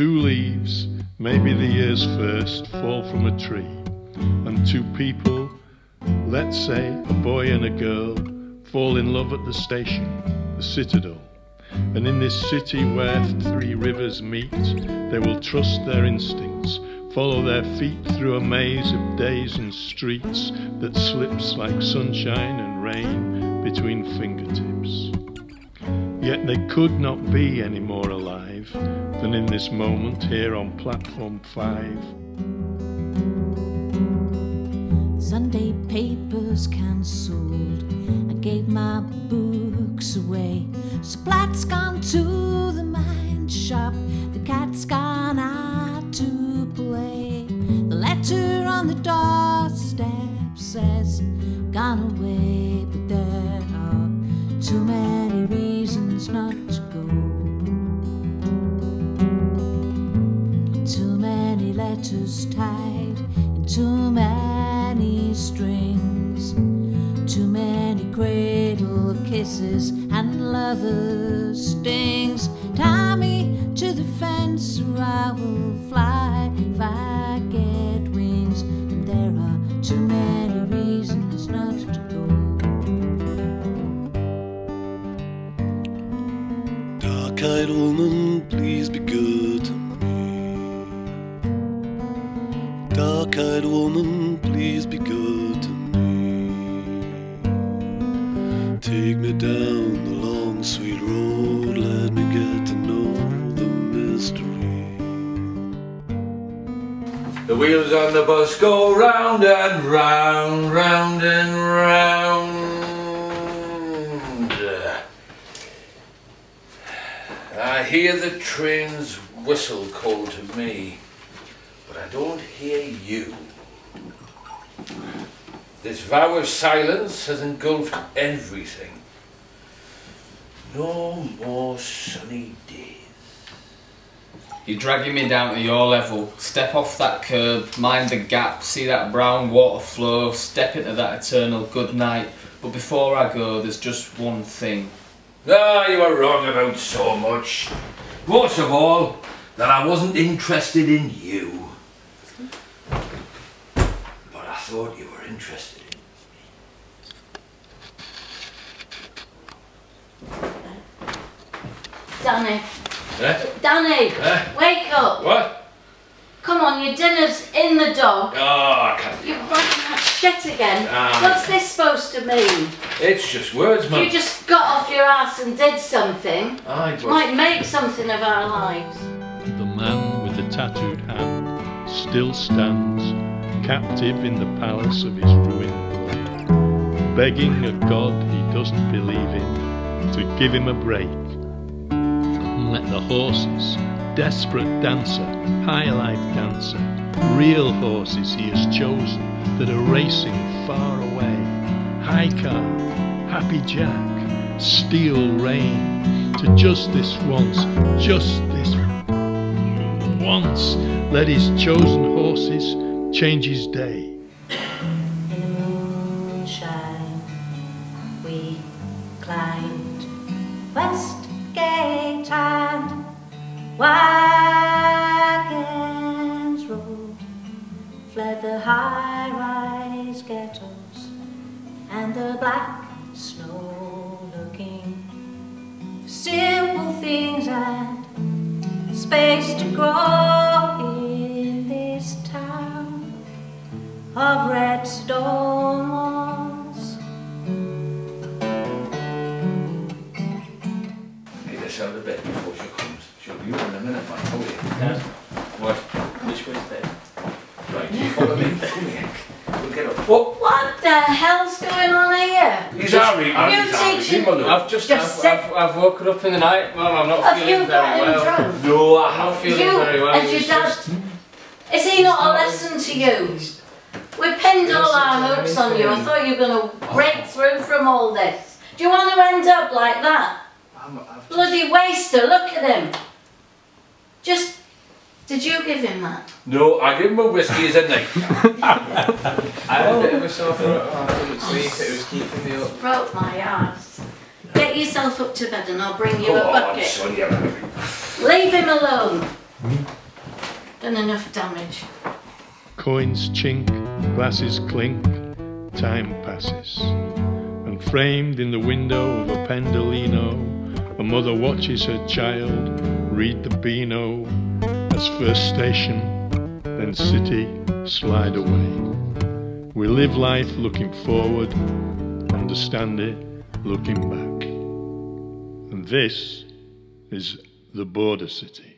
Two leaves, maybe the year's first, fall from a tree, and two people, let's say a boy and a girl, fall in love at the station, the Citadel. And in this city where three rivers meet, they will trust their instincts, follow their feet through a maze of days and streets that slips like sunshine and rain between fingertips. Yet they could not be any more alive than in this moment here on Platform 5. Sunday papers cancelled, I gave my books away. Splat's gone to the mine shop, the cat's gone out to play. The letter on the doorstep says, gone away, but there are too many reasons not to go. Too many letters tied in too many strings. Too many cradle kisses and lover stings. Tie me to the fence or I will fly if I get wings. And there are too many reasons not to go. Dark-eyed woman, please be good to me. Dark-eyed woman, please be good to me. Take me down the long sweet road, let me get to know the mystery. The wheels on the bus go round and round, round and round. I hear the train's whistle call to me, but I don't hear you. This vow of silence has engulfed everything. No more sunny days. You're dragging me down to your level. Step off that curb, mind the gap, see that brown water flow, step into that eternal good night. But before I go, there's just one thing. Ah, you were wrong about so much. Most of all, that I wasn't interested in you. But I thought you were interested. Danny. Eh? Danny! Eh? Wake up! What? Come on, your dinner's in the dog. Oh, I can't. You're writing that shit again. What's this supposed to mean? It's just words, man. You just got off your ass and did something. Might make something of our lives. The man with the tattooed hand still stands, captive in the palace of his ruined life, begging a god he doesn't believe in to give him a break. Let the horses, desperate dancer, high life dancer, real horses he has chosen that are racing far away. High car, happy jack, steel rein, to just this once, let his chosen horses change his day. In the moonshine, we climbed Westgate and Wagons Road, fled the high-rise ghettos and the black snow, looking for simple things and space to grow in this town of red stone walls. Out of bed before she comes. She'll be up in a minute, man. Hold it. Dad? What? Which way's bed? Right, you follow me. Come here. We'll get up. Oh. What the hell's going on here? He's Harry. I've woken up in the night. Well, I'm not feeling very well. Drunk? No, I'm not feeling very well. And your dad? Is he not a lesson to you? We pinned all our hopes on you. I thought you were going to break through from all this. Do you want to end up like that? Bloody waster, look at him. Just, did you give him that? No, I gave him a whiskey as a night. I had a bit of a sore throat, I couldn't sleep, it was keeping me up. Broke my ass. Get yourself up to bed and I'll bring you a bucket. Leave him alone. done enough damage. Coins chink, glasses clink, time passes. And framed in the window of a Pendolino, a mother watches her child read the Beano as first station, then city, slide away. We live life looking forward, understand it looking back. And this is the border city.